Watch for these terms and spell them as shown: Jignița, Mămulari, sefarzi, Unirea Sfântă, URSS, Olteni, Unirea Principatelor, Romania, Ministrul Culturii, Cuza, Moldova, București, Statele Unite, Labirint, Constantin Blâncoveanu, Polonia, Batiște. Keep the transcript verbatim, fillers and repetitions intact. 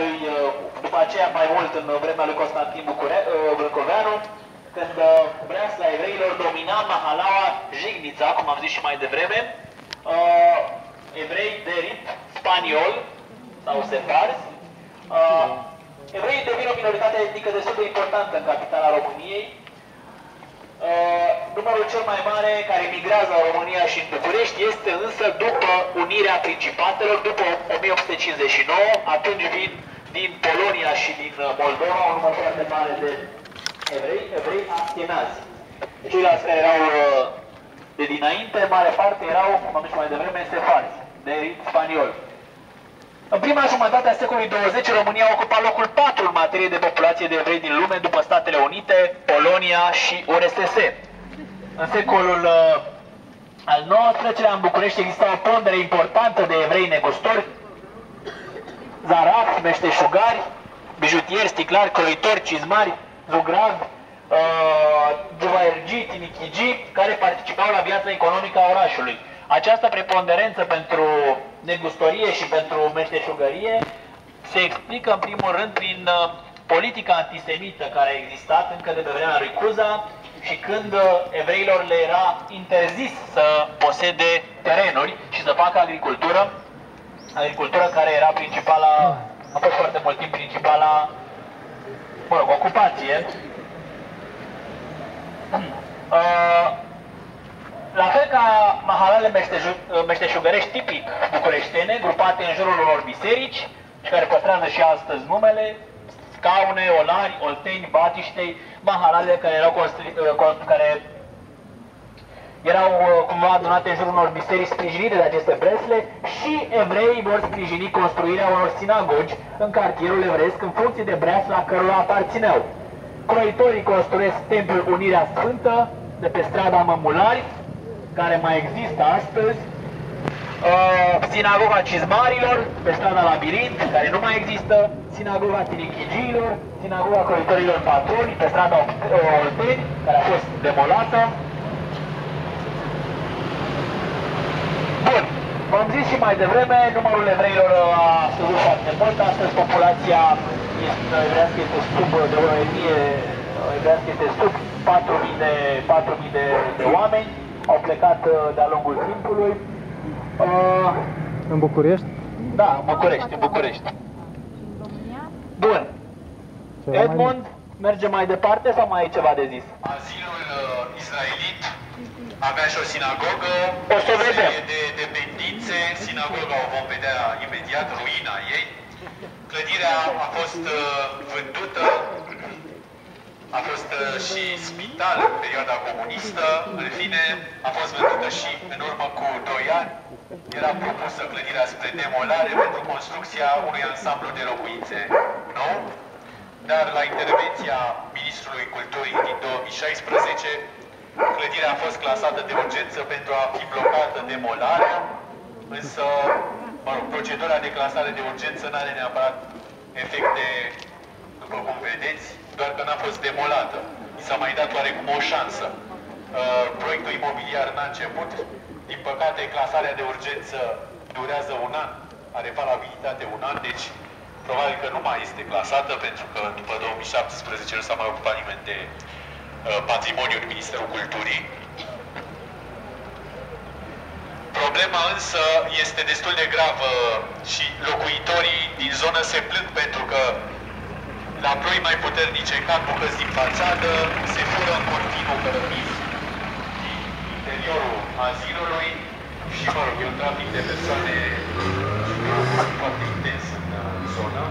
lui, după aceea mai mult în vremea lui Constantin Blâncoveanu, când breasla evreilor domina mahalaua Jignița, cum am zis și mai devreme, evrei de rit spaniol sau sefarzi. Evreii devin o minoritate etnică destul de importantă în capitala României. Uh, numărul cel mai mare care migrează la România și în București este însă după Unirea Principatelor, după o mie opt sute cincizeci și nouă, atunci vin din Polonia și din Moldova un număr foarte mare de evrei, evrei astenazi. Ceilalți care erau uh, de dinainte, mare parte erau, cum am zis mai devreme, sefarzi, de rit spaniol. În prima jumătate a secolului douăzeci, România a ocupat locul patru în materie de populație de evrei din lume, după Statele Unite, Polonia și U R S S. În secolul uh, al nouăsprezecelea, în București exista o pondere importantă de evrei negustori, zarafi, meșteșugari, bijutieri, sticlari, croitori, cizmari, zugravi, uh, dvaergii, tinichigii, care participau la viața economică a orașului. Această preponderență pentru negustorie și pentru meșteșugărie se explică în primul rând prin uh, politica antisemită care a existat încă de pe vremea lui Cuza și când uh, evreilor le era interzis să posede terenuri și să facă agricultură, agricultură care era principala, a fost foarte mult timp principala, mă rog, ocupație. Uh, La fel ca mahalalele meșteșugărești tipic bucureștene, grupate în jurul unor biserici, și care păstrează și astăzi numele, scaune, olari, olteni, batiștei, mahalalele care erau, care erau cumva adunate în jurul unor biserici sprijinite de aceste bresle, și evreii vor sprijini construirea unor sinagogi în cartierul evresc în funcție de breasla cărora aparțineau. Croitorii construiesc templul Unirea Sfântă de pe strada Mămulari, care mai există astăzi, uh, sinagoga cizmarilor pe strada Labirint, care nu mai există, sinagoga tinichigiilor, sinagoga croitorilor patroni pe strada Olteni, care a fost demolată. Bun, v-am zis și mai devreme, numărul evreilor a scăzut foarte mult, astăzi populația evrească este sub de o etnie, evrească este sub patru mii de, patru mii de, de oameni. Au plecat de-a lungul timpului. Uh, în București? Da, în București, în București. Bun. Edmund, merge mai departe sau mai ai ceva de zis? Azilul uh, israelit avea și o sinagogă, o să vedem. De dependențe, sinagoga o vom vedea imediat, ruina ei. Clădirea a fost uh, vândută. A fost și spital în perioada comunistă, în fine, a fost vândută și în urmă cu doi ani. Era propusă clădirea spre demolare pentru construcția unui ansamblu de locuințe nou, dar la intervenția Ministrului Culturii din două mii șaisprezece, clădirea a fost clasată de urgență pentru a fi blocată demolarea, însă, mă rog, procedura de clasare de urgență nu are neapărat efecte, după cum vedeți, doar că n-a fost demolată. I s-a mai dat oarecum o șansă. Uh, proiectul imobiliar n-a început. Din păcate, clasarea de urgență durează un an, are valabilitate un an, deci probabil că nu mai este clasată, pentru că după două mii șaptesprezece nu s-a mai ocupat nimeni de uh, patrimoniul Ministerului Culturii. Problema însă este destul de gravă și locuitorii din zonă se plâng pentru că la ploi mai puternice ca bucăți din fațadă, se fură în continuu cărămizi din interiorul azilului și, mă rog, e un trafic de persoane foarte intens în zonă.